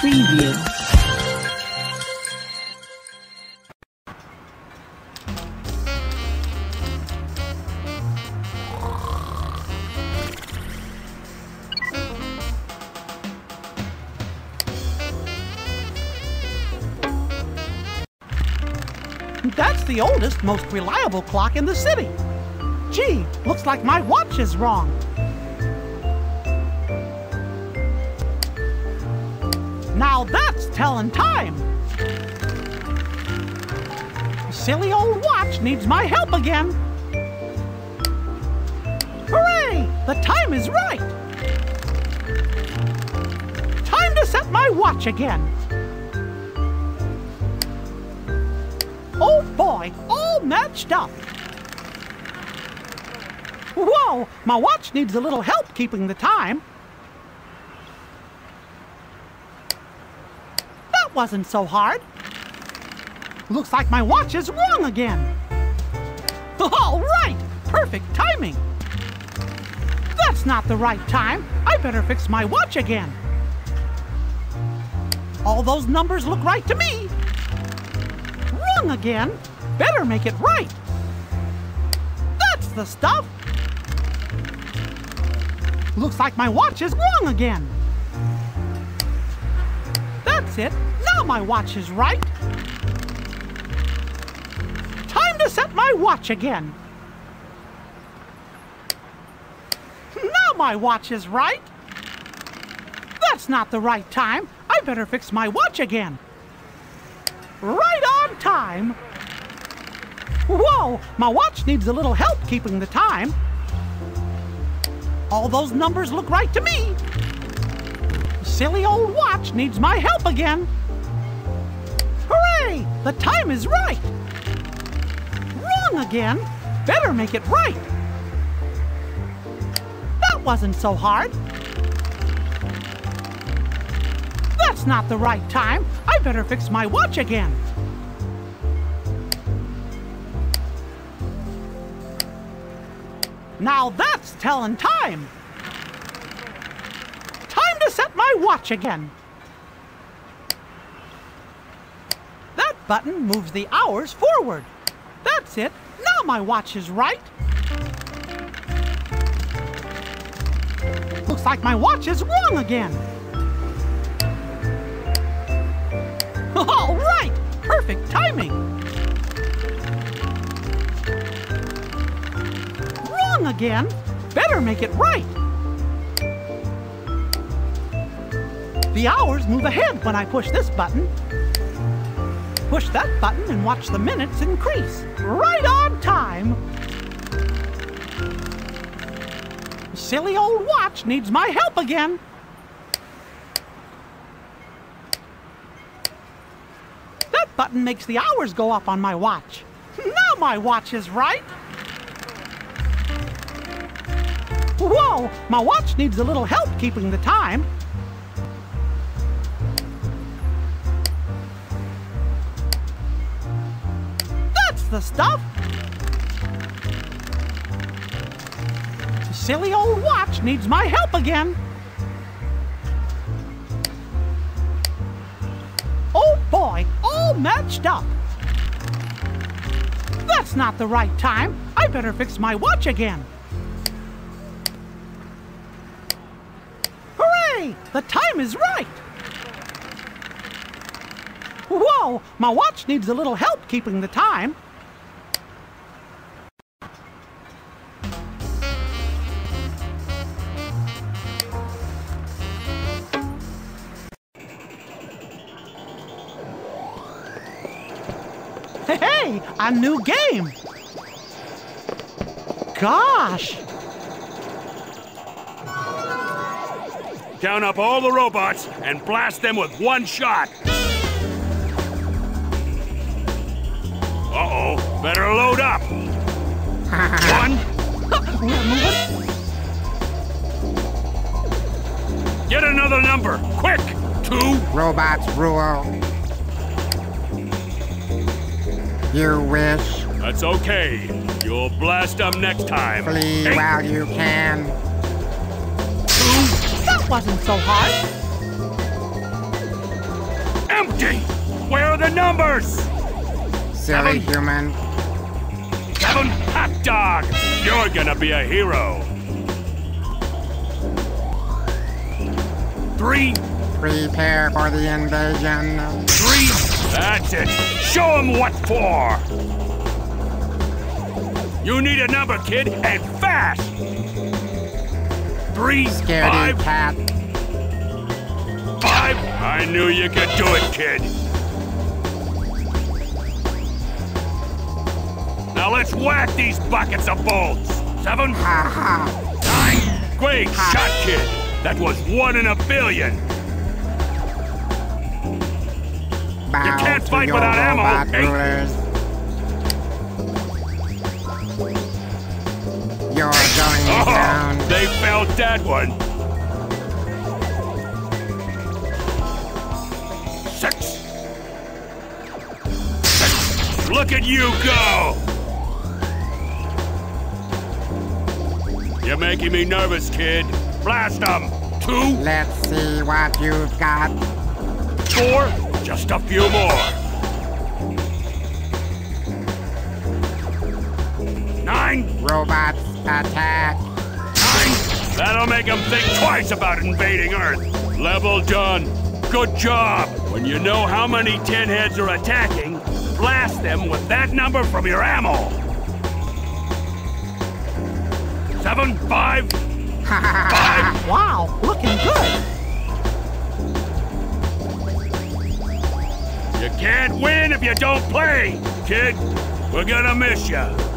Preview. That's the oldest, most reliable clock in the city. Gee, looks like my watch is wrong. Now that's telling time. Silly old watch needs my help again. Hooray! The time is right. Time to set my watch again. Oh boy, all matched up. Whoa, my watch needs a little help keeping the time. Wasn't so hard. Looks like my watch is wrong again. All right, perfect timing. That's not the right time. I better fix my watch again. All those numbers look right to me. Wrong again. Better make it right. That's the stuff. Looks like my watch is wrong again. That's it. Now my watch is right. Time to set my watch again. Now my watch is right. That's not the right time. I better fix my watch again. Right on time. Whoa, my watch needs a little help keeping the time. All those numbers look right to me. Silly old watch needs my help again. Hooray! The time is right. Wrong again. Better make it right. That wasn't so hard. That's not the right time. I better fix my watch again. Now that's telling time. Set my watch again. That button moves the hours forward. That's it. Now my watch is right. Looks like my watch is wrong again. All right, perfect timing. Wrong again. Better make it right. The hours move ahead when I push this button. Push that button and watch the minutes increase. Right on time. Silly old watch needs my help again. That button makes the hours go up on my watch. Now my watch is right. Whoa, my watch needs a little help keeping the time. The stuff. Silly old watch needs my help again. Oh boy, all matched up. That's not the right time. I better fix my watch again. Hooray! The time is right. Whoa, my watch needs a little help keeping the time. Hey, a new game! Gosh! Down up all the robots and blast them with one shot! Uh-oh, better load up! One... Get another number, quick! Two... Robots rule. You wish. That's okay. You'll blast them next time. Flee while you can. That wasn't so hard. empty! Where are the numbers? Silly human. Kevin, hot dog! You're gonna be a hero. 3. Prepare for the invasion. 3. That's it. Show 'em what for. You need a number, kid, and fast. 3. Scaredy 5. Cat. 5. I knew you could do it, kid. Now let's whack these buckets of bolts. 7. 9. Great shot, kid. That was 1 in a billion. Bow you can't fight without ammo. 8. You're going down. They felt that one. 6. Look at you go. You're making me nervous, kid. Blast them! 2. Let's see what you've got. 4. Just a few more. 9. Robots attack. 9. That'll make them think twice about invading Earth. Level done. Good job. When you know how many tinheads are attacking, blast them with that number from your ammo. 7. 5. 5. Wow, looking good. You can't win if you don't play, kid. We're gonna miss you.